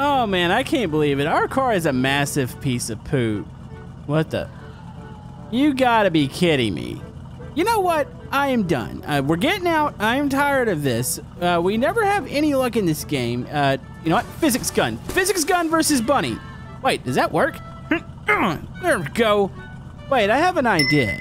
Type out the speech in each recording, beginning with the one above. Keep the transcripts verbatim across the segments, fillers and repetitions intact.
Oh man, I can't believe it. Our car is a massive piece of poop. What the? You gotta be kidding me. You know what? I am done. Uh, we're getting out. I am tired of this. Uh, we never have any luck in this game. Uh, you know what? Physics gun. Physics gun versus bunny. Wait, does that work? There we go. Wait, I have an idea.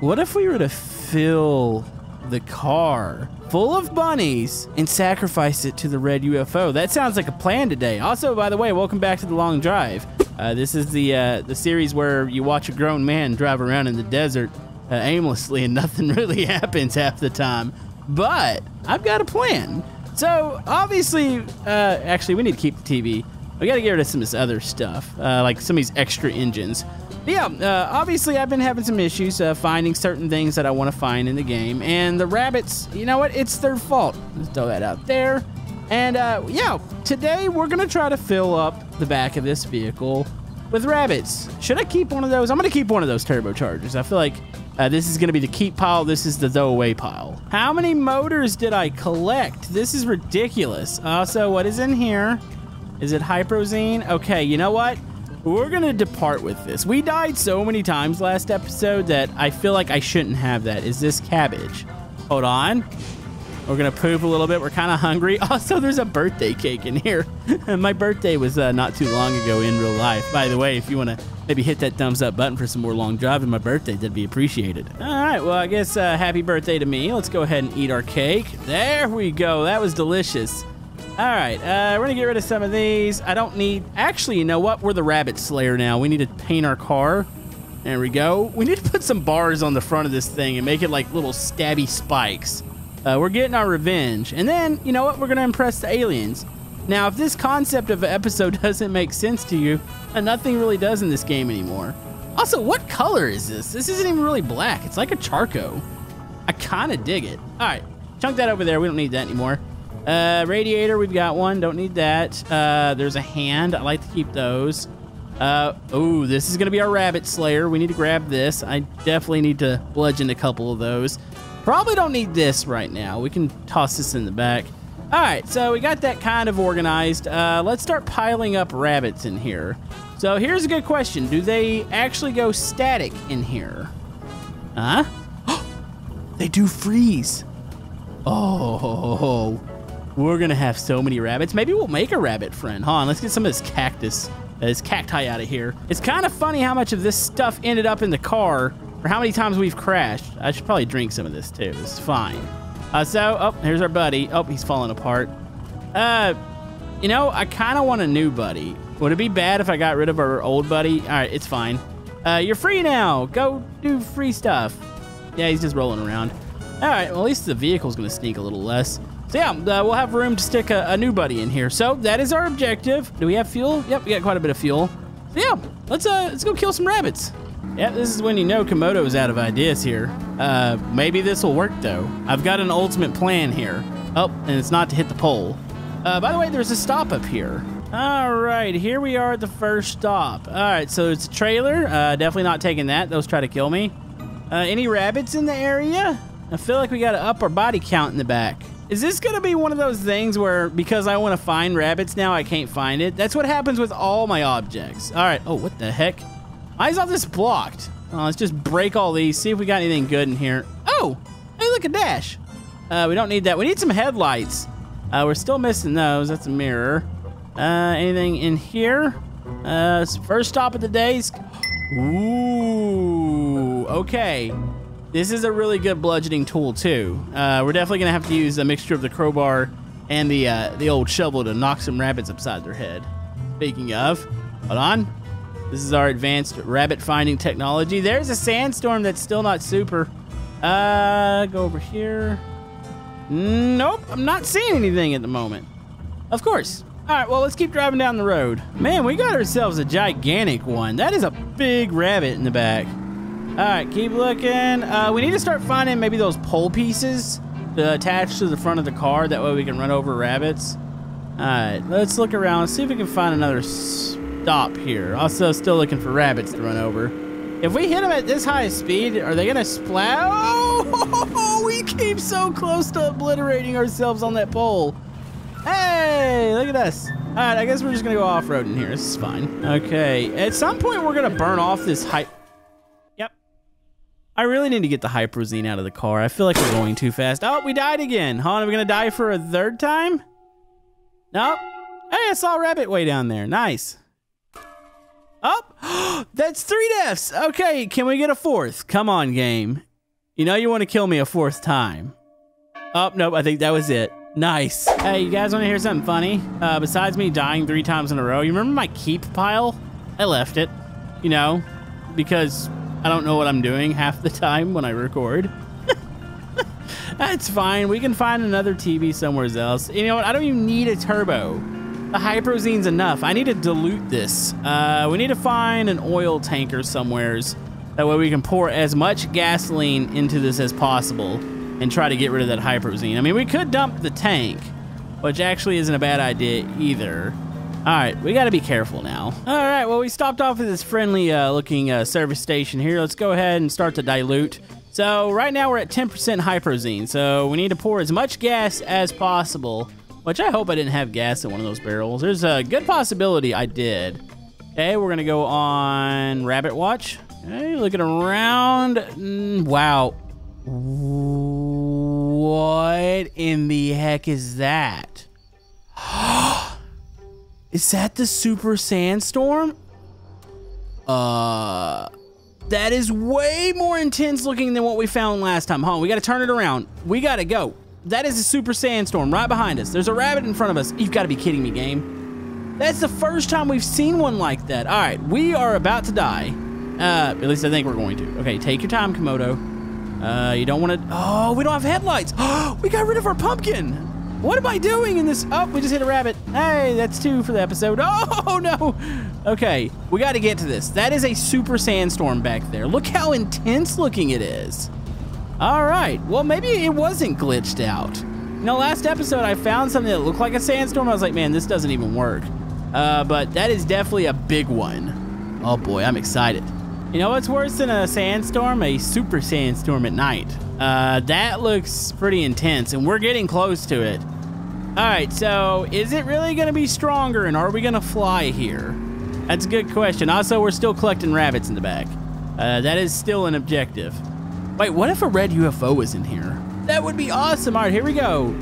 What if we were to fill the car full of bunnies and sacrifice it to the red U F O? That sounds like a plan today. Also, by the way, welcome back to The Long Drive. Uh, this is the uh, the series where you watch a grown man drive around in the desert uh, aimlessly and nothing really happens half the time. But I've got a plan. So obviously, uh, actually, we need to keep the T V. We got to get rid of some of this other stuff, uh, like some of these extra engines. But yeah, uh, obviously I've been having some issues uh, finding certain things that I want to find in the game. And the rabbits, you know what? It's their fault. Let's throw that out there. And uh, yeah, today we're gonna try to fill up the back of this vehicle with rabbits. Should I keep one of those? I'm gonna keep one of those turbochargers. I feel like uh, this is gonna be the keep pile. This is the throwaway pile. How many motors did I collect? This is ridiculous. Also, what is in here? Is it Hyprozine? Okay, you know what? We're gonna depart with this. We died so many times last episode that I feel like I shouldn't have that. Is this cabbage? Hold on. We're gonna poop a little bit. We're kind of hungry. Also, there's a birthday cake in here. My birthday was uh, not too long ago in real life. By the way, if you wanna maybe hit that thumbs up button for some more Long Drive and my birthday, that'd be appreciated. All right, well, I guess uh, happy birthday to me. Let's go ahead and eat our cake. There we go, that was delicious. All right, uh, we're gonna get rid of some of these. I don't need, actually, you know what? We're the rabbit slayer now. We need to paint our car. There we go. We need to put some bars on the front of this thing and make it like little stabby spikes. Uh, we're getting our revenge. And then, you know what? We're gonna impress the aliens. Now, if this concept of an episode doesn't make sense to you, and nothing really does in this game anymore. Also, what color is this? This isn't even really black. It's like a charcoal. I kinda dig it. All right, chunk that over there. We don't need that anymore. Uh, radiator, we've got one. Don't need that. Uh, there's a hand. I like to keep those. Uh, oh, this is going to be our rabbit slayer. We need to grab this. I definitely need to bludgeon a couple of those. Probably don't need this right now. We can toss this in the back. All right, so we got that kind of organized. Uh, let's start piling up rabbits in here. So here's a good question. Do they actually go static in here? Huh? They do freeze. Oh, we're gonna have so many rabbits. Maybe we'll make a rabbit friend. Hold on, let's get some of this cactus, uh, this cacti out of here. It's kind of funny how much of this stuff ended up in the car, or how many times we've crashed. I should probably drink some of this too. It's fine. Uh, so, oh, here's our buddy. Oh, he's falling apart. Uh, you know, I kind of want a new buddy. Would it be bad if I got rid of our old buddy? All right, it's fine. Uh, you're free now. Go do free stuff. Yeah, he's just rolling around. All right, well, at least the vehicle's gonna sneak a little less. So yeah, uh, we'll have room to stick a, a new buddy in here. So that is our objective. Do we have fuel? Yep, we got quite a bit of fuel. So yeah, let's uh, let's go kill some rabbits. Yep, this is when you know Camodo is out of ideas here. Uh, maybe this will work though. I've got an ultimate plan here. Oh, and it's not to hit the pole. Uh, by the way, there's a stop up here. All right, here we are at the first stop. All right, so it's a trailer. Uh, definitely not taking that. Those try to kill me. Uh, any rabbits in the area? I feel like we gotta up our body count in the back. Is this gonna be one of those things where because I wanna find rabbits now, I can't find it? That's what happens with all my objects. All right, oh, what the heck? Why is all this blocked? Oh, let's just break all these, see if we got anything good in here. Oh, hey, look, a dash. Uh, we don't need that. We need some headlights. Uh, we're still missing those. That's a mirror. Uh, anything in here? Uh, first stop of the day. Ooh, okay. This is a really good bludgeoning tool too. Uh, we're definitely gonna have to use a mixture of the crowbar and the uh, the old shovel to knock some rabbits upside their head. Speaking of, hold on. This is our advanced rabbit finding technology. There's a sandstorm that's still not super. Uh, go over here. Nope, I'm not seeing anything at the moment. Of course. All right, well, let's keep driving down the road. Man, we got ourselves a gigantic one. That is a big rabbit in the back. All right, keep looking. Uh, we need to start finding maybe those pole pieces to attach to the front of the car. That way we can run over rabbits. All right, let's look around, see if we can find another stop here. Also, still looking for rabbits to run over. If we hit them at this high speed, are they gonna splash? Oh, we came so close to obliterating ourselves on that pole. Hey, look at us. Alright, I guess we're just gonna go off-roading here. This is fine. Okay, at some point we're gonna burn off this hype. Yep. I really need to get the Hyprozine out of the car. I feel like we're going too fast. Oh, we died again. Huh, are we gonna die for a third time? Nope. Hey, I saw a rabbit way down there. Nice. Oh, that's three deaths. Okay, can we get a fourth? Come on, game. You know you want to kill me a fourth time. Oh, nope, I think that was it. Nice. Hey, you guys want to hear something funny? Uh, besides me dying three times in a row, you remember my keep pile? I left it, you know, because I don't know what I'm doing half the time when I record. That's fine. We can find another T V somewhere else. You know what? I don't even need a turbo. The Hyprozine's enough. I need to dilute this. Uh, we need to find an oil tanker somewheres. That way we can pour as much gasoline into this as possible and try to get rid of that Hyprozine. I mean, we could dump the tank, which actually isn't a bad idea either. All right, we gotta be careful now. All right, well, we stopped off at this friendly uh, looking uh, service station here. Let's go ahead and start to dilute. So right now we're at ten percent Hyprozine, so we need to pour as much gas as possible, which I hope I didn't have gas in one of those barrels. There's a good possibility I did. Okay, we're gonna go on Rabbit Watch. Okay, looking around, mm, wow. What in the heck is that? Is that the super sandstorm? Uh, that is way more intense looking than what we found last time. Huh, we gotta turn it around. We gotta go. That is a super sandstorm right behind us. There's a rabbit in front of us. You've gotta be kidding me, game. That's the first time we've seen one like that. All right, we are about to die. Uh, at least I think we're going to. Okay, take your time, Camodo. Uh, you don't want to... Oh, we don't have headlights. Oh, we got rid of our pumpkin. What am I doing in this... Oh, we just hit a rabbit. Hey, that's two for the episode. Oh, no. Okay, we got to get to this. That is a super sandstorm back there. Look how intense looking it is. All right. Well, maybe it wasn't glitched out. You know, last episode, I found something that looked like a sandstorm. I was like, man, this doesn't even work. Uh, but that is definitely a big one. Oh, boy, I'm excited. You know what's worse than a sandstorm? A super sandstorm at night. Uh, that looks pretty intense, and we're getting close to it. All right, so is it really gonna be stronger, and are we gonna fly here? That's a good question. Also, we're still collecting rabbits in the back. Uh, that is still an objective. Wait, what if a red U F O was in here? That would be awesome. All right, here we go.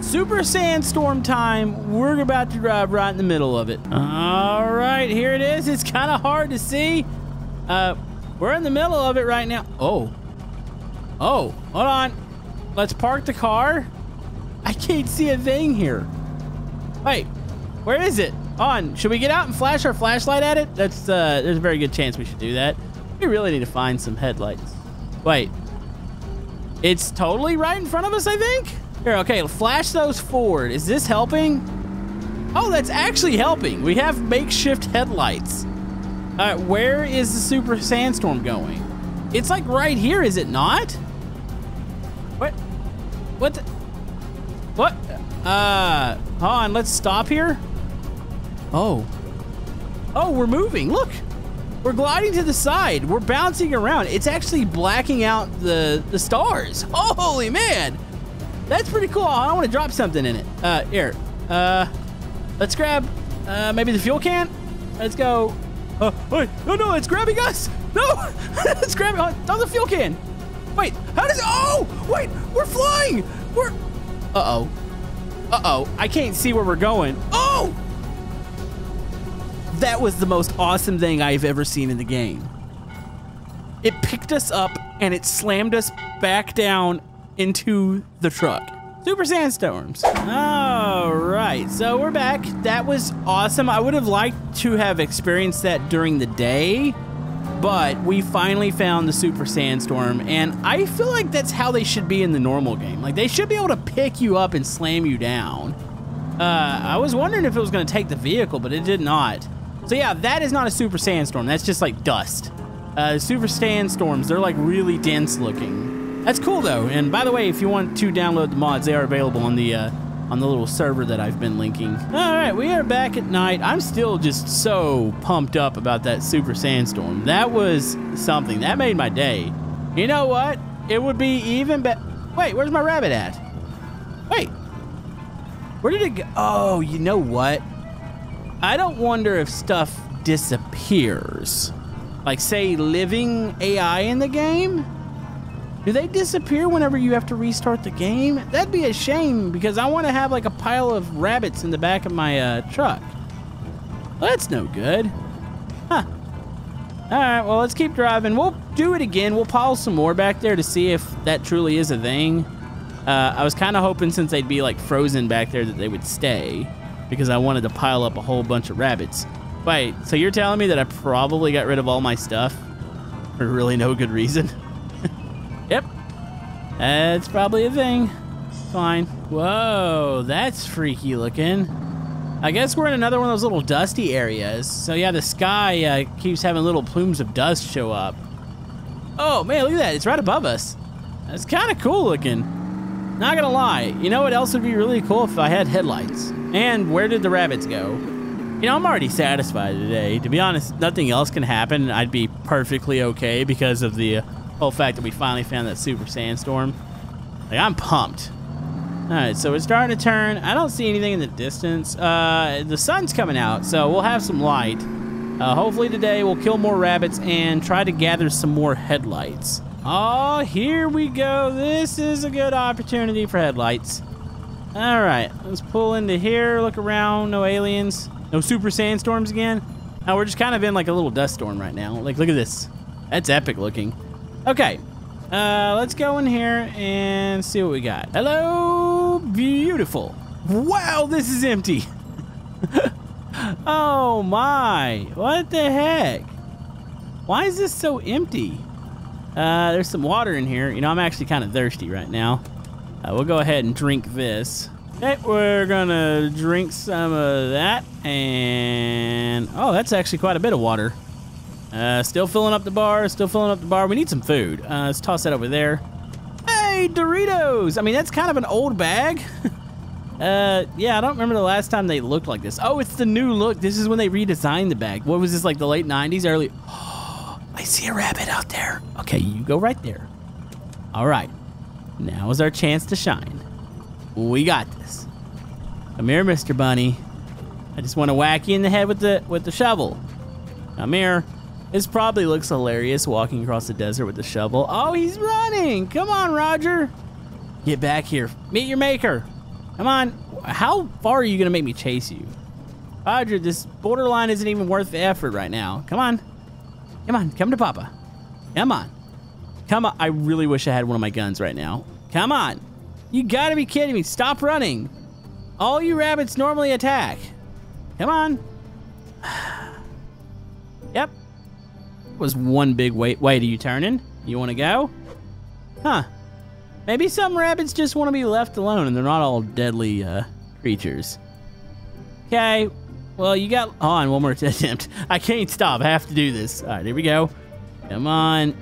Super sandstorm time. We're about to drive right in the middle of it. All right, here it is. It's kind of hard to see. Uh, we're in the middle of it right now. Oh. Oh, hold on. Let's park the car. I can't see a thing here. Wait, where is it? On. Should we get out and flash our flashlight at it? That's, uh, there's a very good chance we should do that. We really need to find some headlights. Wait. It's totally right in front of us, I think? Here, okay, flash those forward. Is this helping? Oh, that's actually helping. We have makeshift headlights. Uh, where is the super sandstorm going? It's like right here, is it not? What? What? The? What? Uh, hold on, let's stop here. Oh. Oh, we're moving, look. We're gliding to the side. We're bouncing around. It's actually blacking out the, the stars. Holy man. That's pretty cool. I want to drop something in it. Uh, here, uh, let's grab uh, maybe the fuel can. Let's go. Uh, wait, no, no, it's grabbing us. No, it's grabbing on oh, the fuel can. Wait, how does, oh, wait, we're flying. We're, uh-oh, uh-oh. I can't see where we're going. Oh, that was the most awesome thing I've ever seen in the game. It picked us up and it slammed us back down into the truck. Super sandstorms. All right, so we're back. That was awesome. I would have liked to have experienced that during the day, but we finally found the super sandstorm, and I feel like that's how they should be in the normal game. Like, they should be able to pick you up and slam you down. Uh, I was wondering if it was gonna take the vehicle, but it did not. So yeah, that is not a super sandstorm. That's just like dust. Uh, super sandstorms, they're like really dense looking. That's cool though, and by the way, if you want to download the mods, they are available on the uh, on the little server that I've been linking. All right, we are back at night. I'm still just so pumped up about that super sandstorm. That was something. That made my day. You know what? It would be even better. Wait, where's my rabbit at? Wait, where did it go? Oh, you know what? I don't wonder if stuff disappears. Like, say, living A I in the game? Do they disappear whenever you have to restart the game? That'd be a shame, because I want to have, like, a pile of rabbits in the back of my uh, truck. Well, that's no good. Huh. All right, well, let's keep driving. We'll do it again. We'll pause some more back there to see if that truly is a thing. Uh, I was kind of hoping, since they'd be, like, frozen back there, that they would stay, because I wanted to pile up a whole bunch of rabbits. Wait, so you're telling me that I probably got rid of all my stuff for really no good reason? Yep. That's probably a thing. Fine. Whoa, that's freaky looking. I guess we're in another one of those little dusty areas. So yeah, the sky uh, keeps having little plumes of dust show up. Oh man, look at that. It's right above us. That's kind of cool looking. Not gonna lie. You know what else would be really cool? If I had headlights. And where did the rabbits go? You know, I'm already satisfied today. To be honest, nothing else can happen. I'd be perfectly okay because of the whole fact that we finally found that super sandstorm. Like, I'm pumped. All right, so it's starting to turn. I don't see anything in the distance. Uh, the sun's coming out, so we'll have some light. Uh, hopefully today we'll kill more rabbits and try to gather some more headlights. Oh, here we go. This is a good opportunity for headlights. All right, let's pull into here, look around, no aliens. No super sandstorms again? No, we're just kind of in like a little dust storm right now. Like, look at this. That's epic looking. Okay, uh, let's go in here and see what we got. Hello, beautiful. Wow, this is empty. Oh my, what the heck? Why is this so empty? Uh, there's some water in here. You know, I'm actually kind of thirsty right now. Uh, we'll go ahead and drink this. Okay, we're gonna drink some of that, and oh, that's actually quite a bit of water. Uh, still filling up the bar, still filling up the bar. We need some food. Uh, let's toss that over there. Hey, Doritos! I mean, that's kind of an old bag. uh, yeah, I don't remember the last time they looked like this. Oh, it's the new look. This is when they redesigned the bag. What was this, like the late nineties, early? Oh, I see a rabbit out there. Okay, you go right there. All right, now is our chance to shine. We got this. Come here, Mister Bunny. I just want to whack you in the head with the with the shovel. Come here. This probably looks hilarious, walking across the desert with the shovel. Oh, he's running. Come on, Roger. Get back here. Meet your maker. Come on. How far are you going to make me chase you? Roger, this borderline isn't even worth the effort right now. Come on. Come on. Come to Papa. Come on. Come on. I really wish I had one of my guns right now. Come on. You gotta be kidding me. Stop running. All you rabbits normally attack. Come on. Yep. That was one big wait. Wait, are you turning? You wanna go? Huh. Maybe some rabbits just wanna be left alone and they're not all deadly uh, creatures. Okay. Well, you got on one more attempt. I can't stop. I have to do this. All right, here we go. Come on.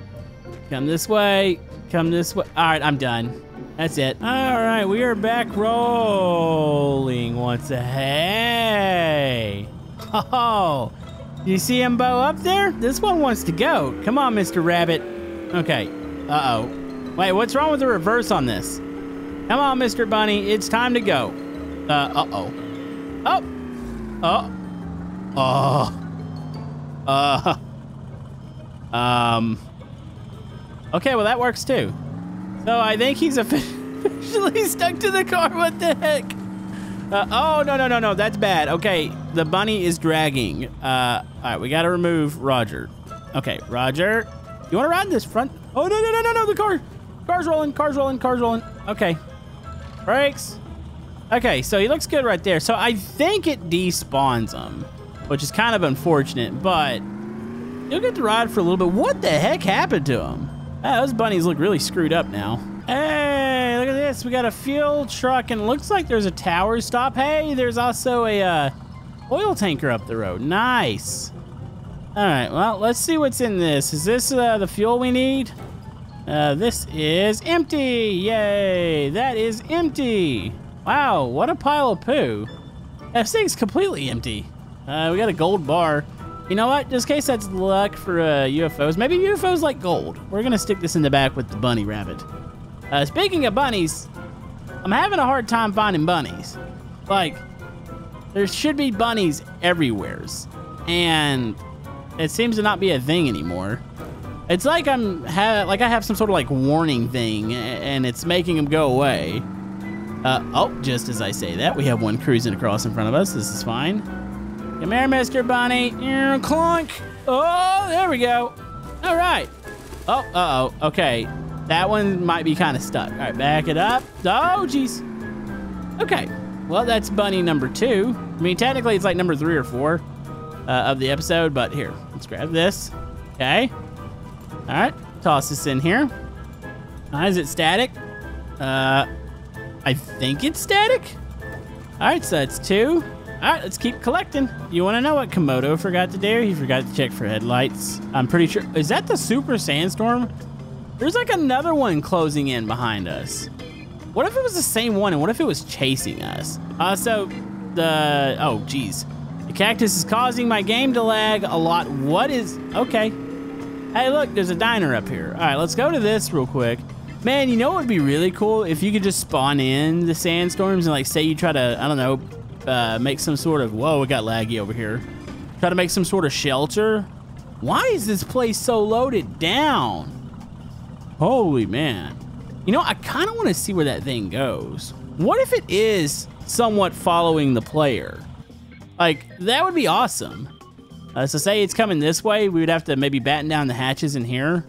Come this way. Come this way. All right, I'm done. That's it. All right, we are back rolling once a hey. Oh, you see Imbo up there? This one wants to go. Come on, Mister Rabbit. Okay. Uh oh. Wait, what's wrong with the reverse on this? Come on, Mister Bunny. It's time to go. Uh, uh oh. Oh. Oh. Oh. Uh. Um. Okay, well that works too. So I think he's officially stuck to the car. What the heck? Uh, oh, no, no, no, no. That's bad. Okay, the bunny is dragging. Uh, all right, we got to remove Roger. Okay, Roger. You want to ride this front? Oh, no, no, no, no, no. The car. Car's rolling, car's rolling, car's rolling. Okay. Brakes. Okay, so he looks good right there. So I think it despawns him, which is kind of unfortunate, but you'll get to ride for a little bit. What the heck happened to him? Oh, those bunnies look really screwed up now. Hey, look at this. We got a fuel truck, and it looks like there's a tower stop. Hey, there's also a uh, oil tanker up the road. Nice. All right, well, let's see what's in this. Is this uh, the fuel we need? Uh, this is empty. Yay, that is empty. Wow, what a pile of poo. That thing's completely empty. Uh, we got a gold bar. You know what? Just in case that's luck for uh, U F Os. Maybe U F Os like gold. We're going to stick this in the back with the bunny rabbit. Uh, speaking of bunnies, I'm having a hard time finding bunnies. Like, there should be bunnies everywhere, and it seems to not be a thing anymore. It's like I'm ha like I have some sort of like warning thing, and it's making them go away. Uh, oh, just as I say that, we have one cruising across in front of us. This is fine. Come here, Mister Bunny. Clunk. Oh, there we go. All right. Oh, uh-oh. Okay. That one might be kind of stuck. All right, back it up. Oh, jeez. Okay. Well, that's bunny number two. I mean, technically, it's like number three or four uh, of the episode, but here, let's grab this. Okay. All right. Toss this in here. Uh, is it static? Uh, I think it's static. All right, so that's two. All right, let's keep collecting. You want to know what Camodo forgot to do? He forgot to check for headlights. I'm pretty sure. Is that the super sandstorm? There's like another one closing in behind us. What if it was the same one, and what if it was chasing us? Uh, so the, oh, geez. The cactus is causing my game to lag a lot. What is, okay. Hey, look, there's a diner up here. All right, let's go to this real quick. Man, you know what would be really cool? If you could just spawn in the sandstorms and, like, say you try to, I don't know, uh, make some sort of... Whoa, it got laggy over here. Try to make some sort of shelter. Why is this place so loaded down? Holy man. You know, I kind of want to see where that thing goes. What if it is somewhat following the player? Like, that would be awesome. Uh, so say it's coming this way, we would have to maybe batten down the hatches in here.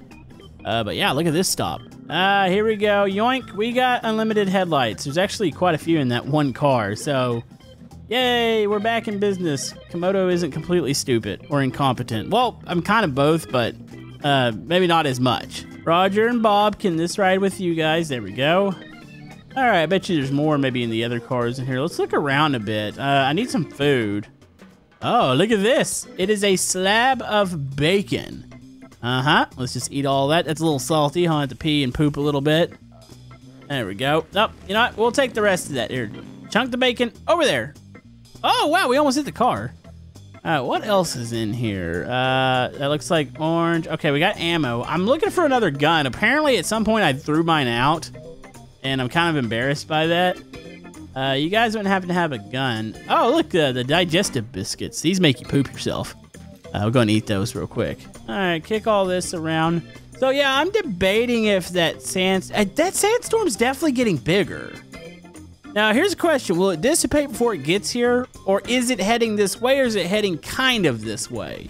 Uh, but yeah, look at this stop. Uh, here we go. Yoink. We got unlimited headlights. There's actually quite a few in that one car. So, yay, we're back in business. Camodo isn't completely stupid or incompetent. Well, I'm kind of both, but uh, maybe not as much. Roger and Bob, can this ride with you guys? There we go. All right, I bet you there's more maybe in the other cars in here. Let's look around a bit. Uh, I need some food. Oh, look at this. It is a slab of bacon. Uh-huh. Let's just eat all that. That's a little salty. I'll have to pee and poop a little bit. There we go. Oh, you know what? We'll take the rest of that. Here, chunk the bacon over there. Oh, wow. We almost hit the car. All right. What else is in here? Uh, that looks like orange. Okay, we got ammo. I'm looking for another gun. Apparently, at some point, I threw mine out, and I'm kind of embarrassed by that. Uh, you guys wouldn't happen to have a gun. Oh, look, uh, the digestive biscuits. These make you poop yourself. Uh, we're going to eat those real quick. All right, kick all this around. So, yeah, I'm debating if that sand... Uh, that sandstorm's definitely getting bigger. Now, here's a question. Will it dissipate before it gets here? Or is it heading this way, or is it heading kind of this way?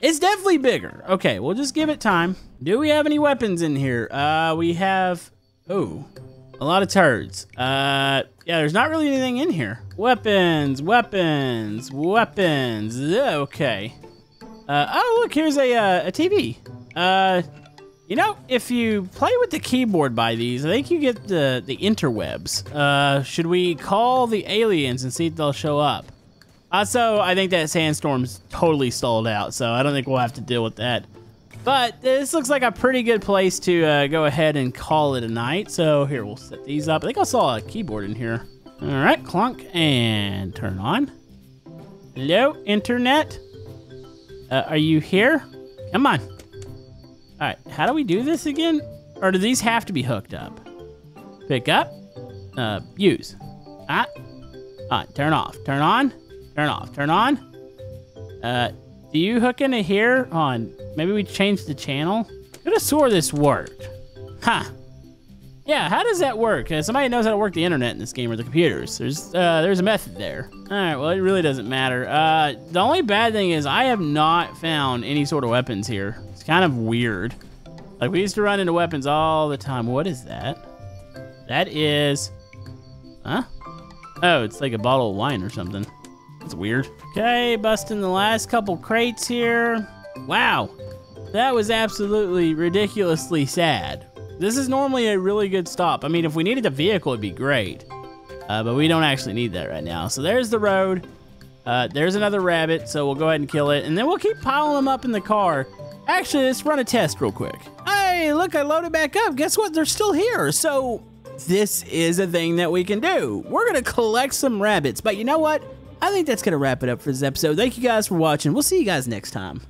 It's definitely bigger. Okay, we'll just give it time. Do we have any weapons in here? Uh, we have... Ooh, a lot of turds. Uh, yeah, there's not really anything in here. Weapons, weapons, weapons. Okay. Uh, oh, look, here's a, uh, a T V. Uh, you know, if you play with the keyboard by these, I think you get the, the interwebs. Uh, should we call the aliens and see if they'll show up? Also, I think that sandstorm's totally stalled out, so I don't think we'll have to deal with that. But this looks like a pretty good place to uh, go ahead and call it a night. So here, we'll set these up. I think I saw a keyboard in here. All right, clunk, and turn on. Hello, internet. Uh, are you here? Come on. All right, how do we do this again? Or do these have to be hooked up? Pick up, uh, use. Ah, ah, turn off, turn on, turn off, turn on. Uh, do you hook into here? On, maybe we change the channel? Could have swore this worked. Huh. Yeah, how does that work? Uh, somebody knows how to work the internet in this game, or the computers. There's uh, there's a method there. All right, well, it really doesn't matter. Uh, the only bad thing is I have not found any sort of weapons here. It's kind of weird. Like, we used to run into weapons all the time. What is that? That is, huh? Oh, it's like a bottle of wine or something. That's weird. Okay, busting the last couple crates here. Wow, that was absolutely ridiculously sad. This is normally a really good stop. I mean, if we needed a vehicle, it'd be great. Uh, but we don't actually need that right now. So there's the road. Uh, there's another rabbit, so we'll go ahead and kill it. And then we'll keep piling them up in the car. Actually, let's run a test real quick. Hey, look, I loaded back up. Guess what? They're still here. So this is a thing that we can do. We're going to collect some rabbits. But you know what? I think that's going to wrap it up for this episode. Thank you guys for watching. We'll see you guys next time.